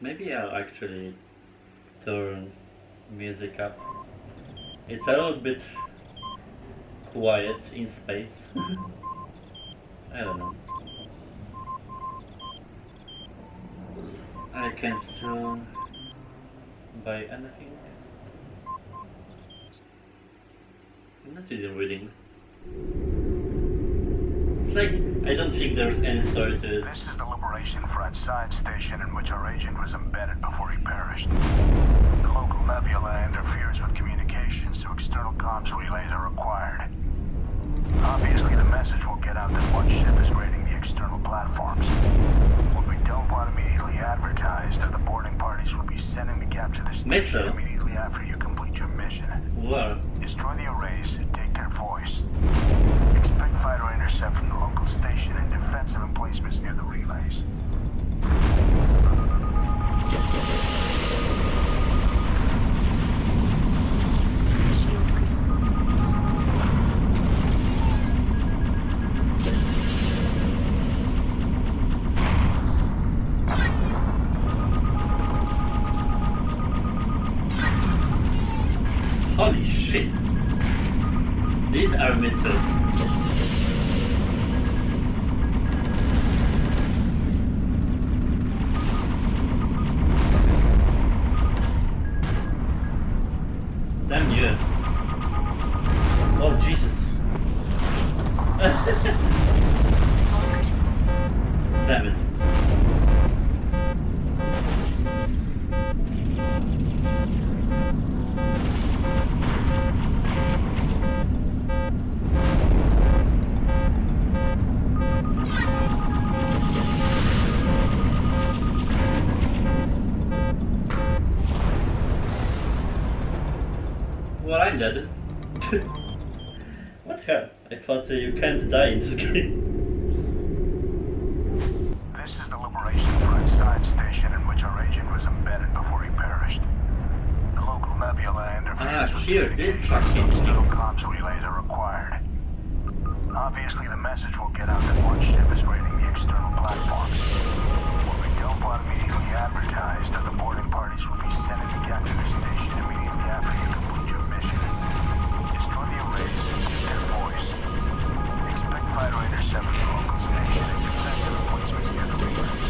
Maybe I'll actually turn music up. It's a little bit quiet in space. I don't know. I can still buy anything. I'm not even reading. It's like, I don't think there's any story to it. This is the Liberation Front side station in which our agent was embedded before he perished. The local nebula interferes with communications, so external comms relays are required. Obviously, the message will get out that one ship is raiding the external platforms. What we don't want immediately advertised are the boarding parties will be sending the cap to the station immediately after you complete your mission. What? Destroy the arrays and take their voice. Expect fighter intercept from the local station and defensive emplacements near the relays. Holy shit! These are missiles. Damn you. Oh Jesus. Damn it. Well, I'm dead. What the hell? I thought you can't die in this game. This is the Liberation Front side station in which our agent was embedded before he perished. The local nebula interferes with communications, so comms relays are required. Obviously, the message will get out that one ship is raiding the external platforms. What we don't want immediately advertised are the boarding parties will be sending to capture the station immediately after you complete your mission. Destroy the arrays and get their voice. Expect fighter intercept the local station and defensive replacements near the relays.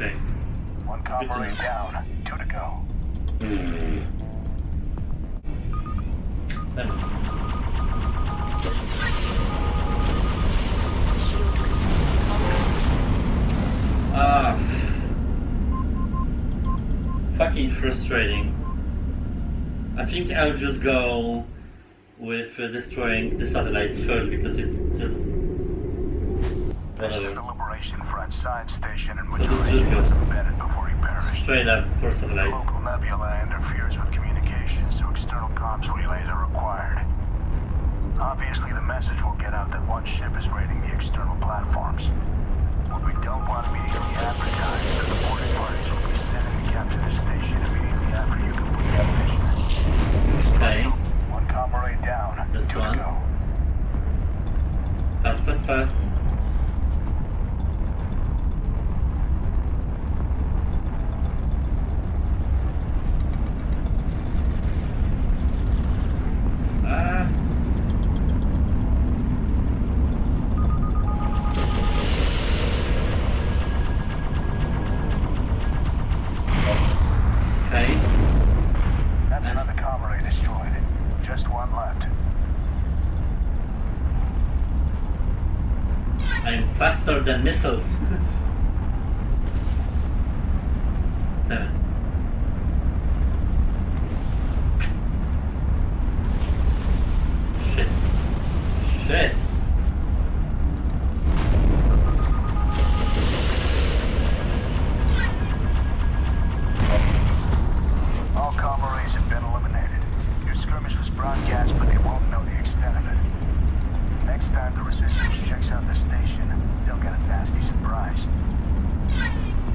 thing. One comm array down. 2 to go. Fucking frustrating. I think I'll just go with destroying the satellites first, because it's just... This is the Liberation Front side station in which was embedded before he perished. Straight up for satellites. The local nebula interferes with communications, so external comms relays are required. Obviously the message will get out that one ship is raiding the external platforms. What we don't want immediately advertised is that the boarding parties will be sent and kept to the station immediately after you complete the mission. Okay. One comm array down. That's one. Go. Fast. Faster than missiles. Damn it. Shit. All comm arrays have been eliminated. Your skirmish was broadcast, but they won't know the extent of it. Next time the resistance checks out the station, they'll get a nasty surprise.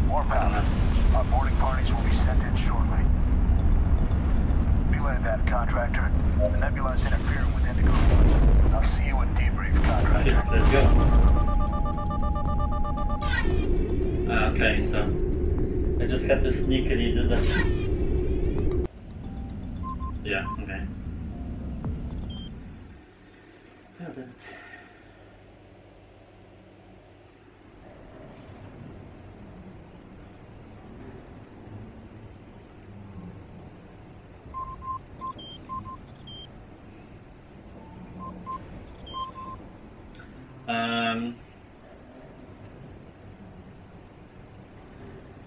Warbound. Our boarding parties will be sent in shortly. Relay that, Contractor. The nebula's interfering with Indigo Lima. I'll see you in debrief, Contractor. Shit, let's go. Okay, so... I just had to sneakily do that. Yeah, okay. Oh, damn it.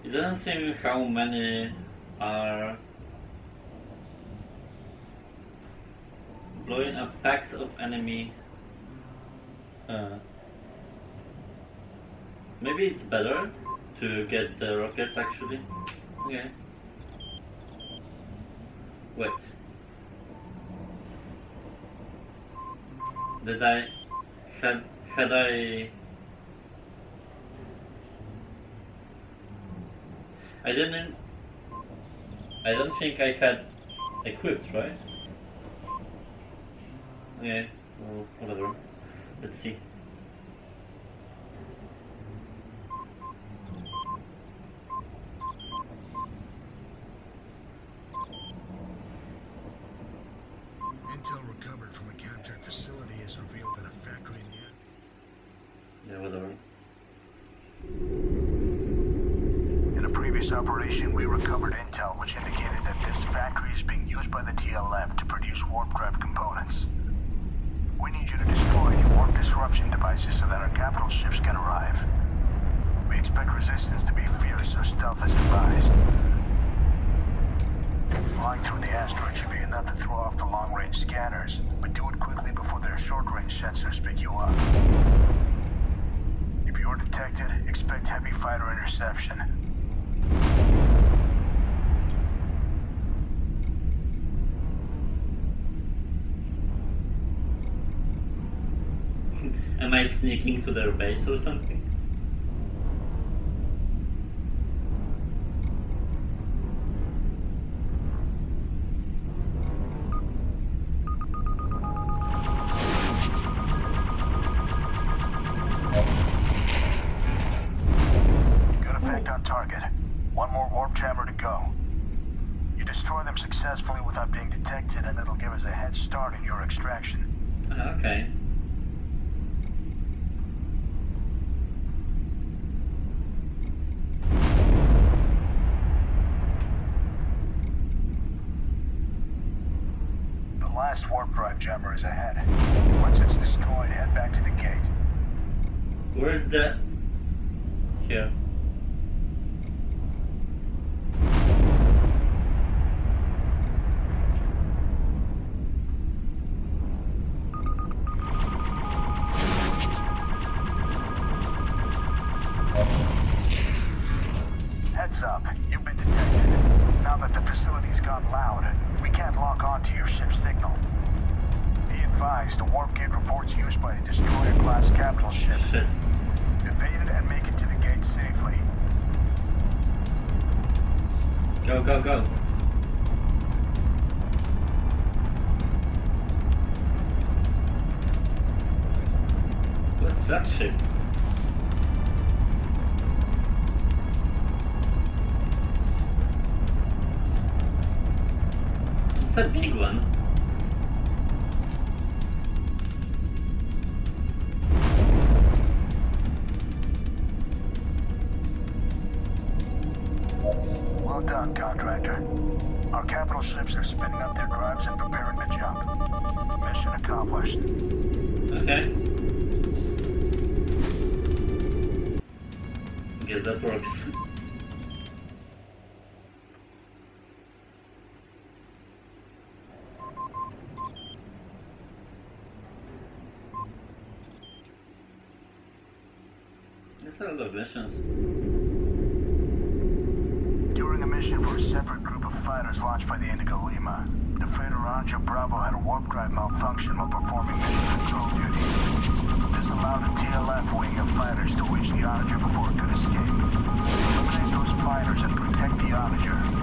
It doesn't seem how many are blowing up packs of enemy. Maybe it's better to get the rockets actually. Okay. Wait. Did I I don't think I had equipped, right? Okay, well, whatever. Let's see. Intel recovered from a captured facility has revealed that a factory in the... Yeah, whatever. In a previous operation, we recovered intel which indicated that this factory is being used by the TLF to produce warp drive components. We need you to destroy any warp disruption devices so that our capital ships can arrive. We expect resistance to be fierce, so stealth is advised. Flying through the asteroid should be enough to throw off the long-range scanners, but do it quickly before their short-range sensors pick you up. If you are detected, expect heavy fighter interception. Am I sneaking to their base or something? last warp drive jammer is ahead. Once it's destroyed, head back to the gate. Where's the... Here. During a mission for a separate group of fighters launched by the Indigo Lima, the Frederanja Bravo had a warp drive malfunction while performing mission control duties. This allowed a TLF wing of fighters to reach the Onager before it could escape. Eliminate those fighters and protect the Onager.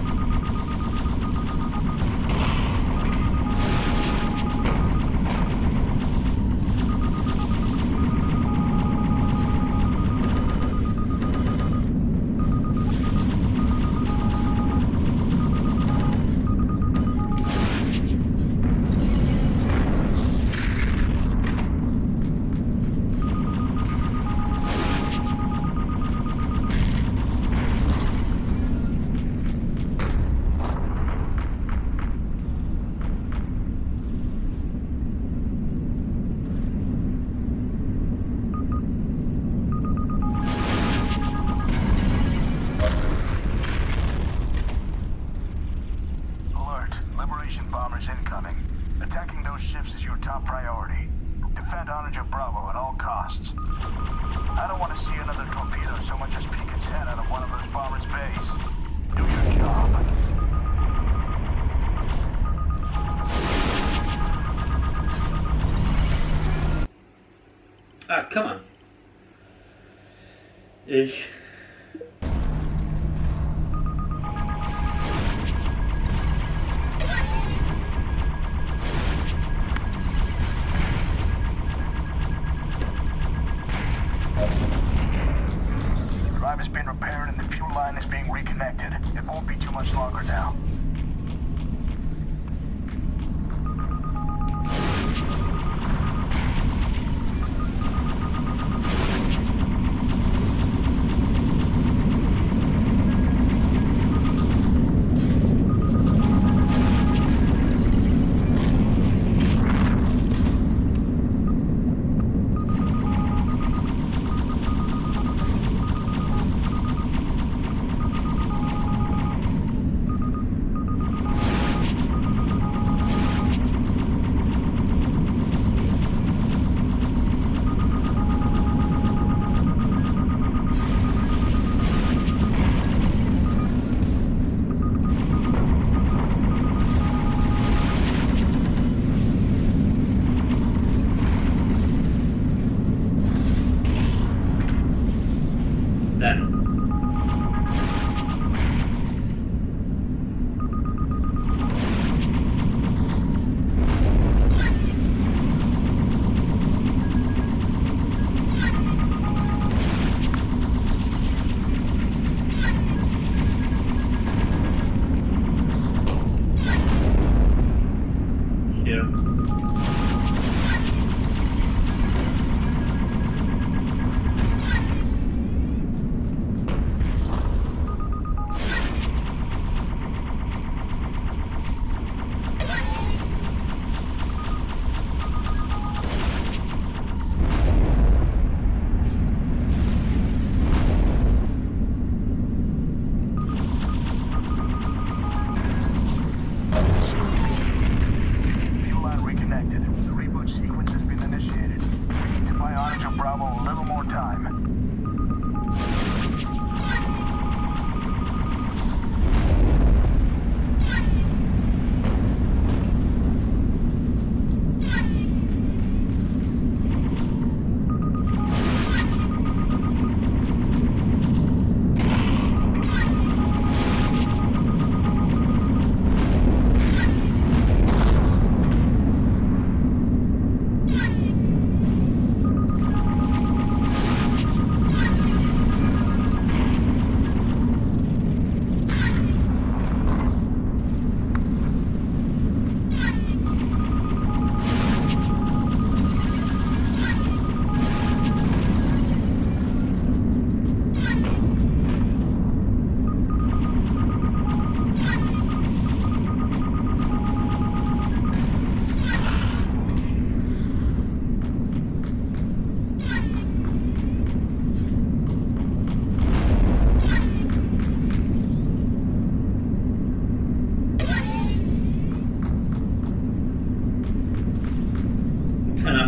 Ich...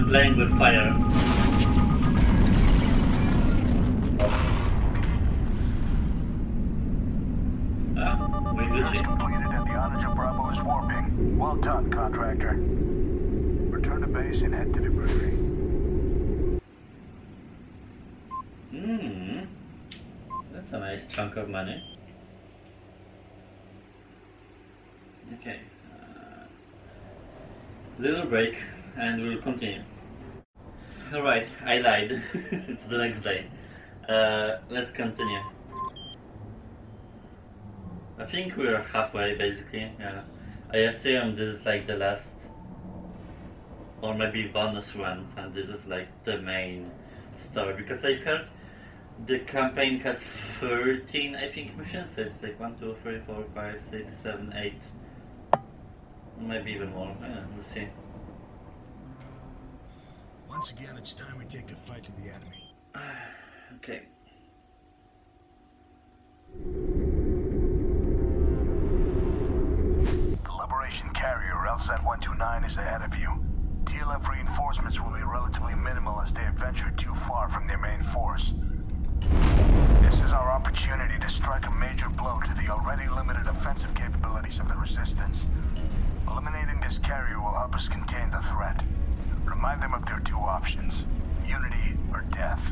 playing with fire. Mission completed and the Onager Bravo is warping. Well done, contractor. Return to base and head to the brewery. Hmm. That's a nice chunk of money. Okay. Little break and we'll continue. Alright, I lied. It's the next day. Let's continue. I think we're halfway basically, yeah. I assume this is like the last or maybe bonus runs and this is like the main story, because I heard the campaign has 13 I think missions, so it's like 1, 2, 3, 4, 5, 6, 7, 8, maybe even more, yeah, we'll see. Once again it's time we take the fight to the enemy. Okay. Carrier LSAT 129 is ahead of you. TLF reinforcements will be relatively minimal as they have ventured too far from their main force. This is our opportunity to strike a major blow to the already limited offensive capabilities of the resistance. Eliminating this carrier will help us contain the threat. Remind them of their two options, unity or death.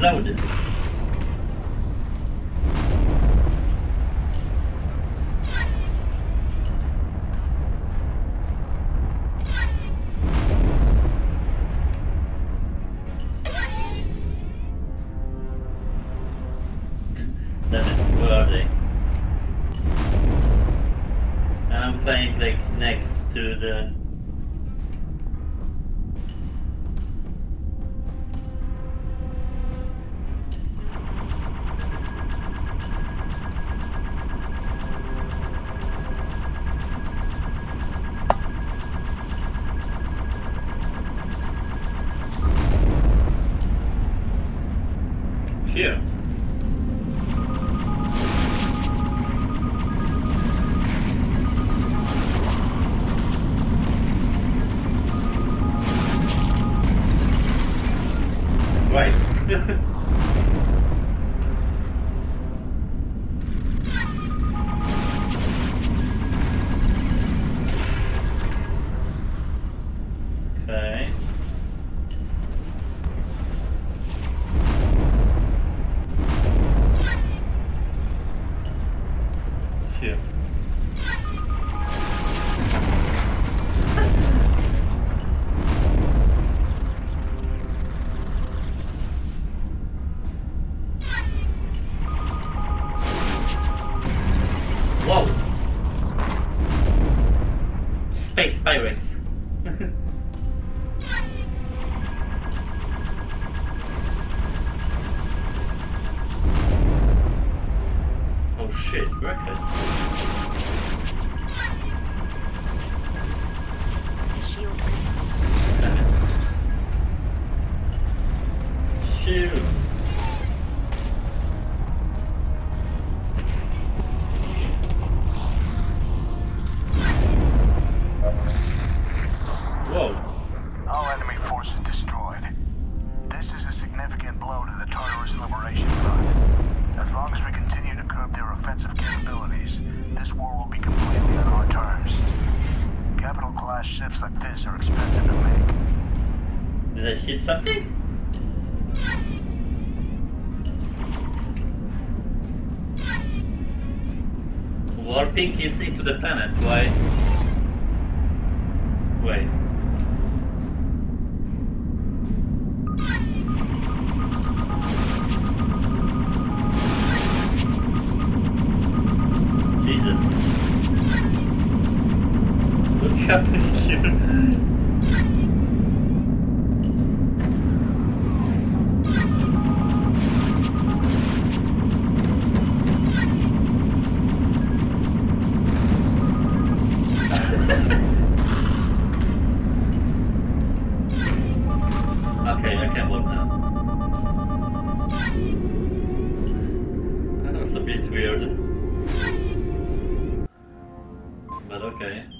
Loaded. Space pirates. Oh shit, records. Shield. Shields. Ships like this are expensive to make. Did I hit something? warping is into the planet. Why? Wait. Jesus. What's happening here? Weird, but okay.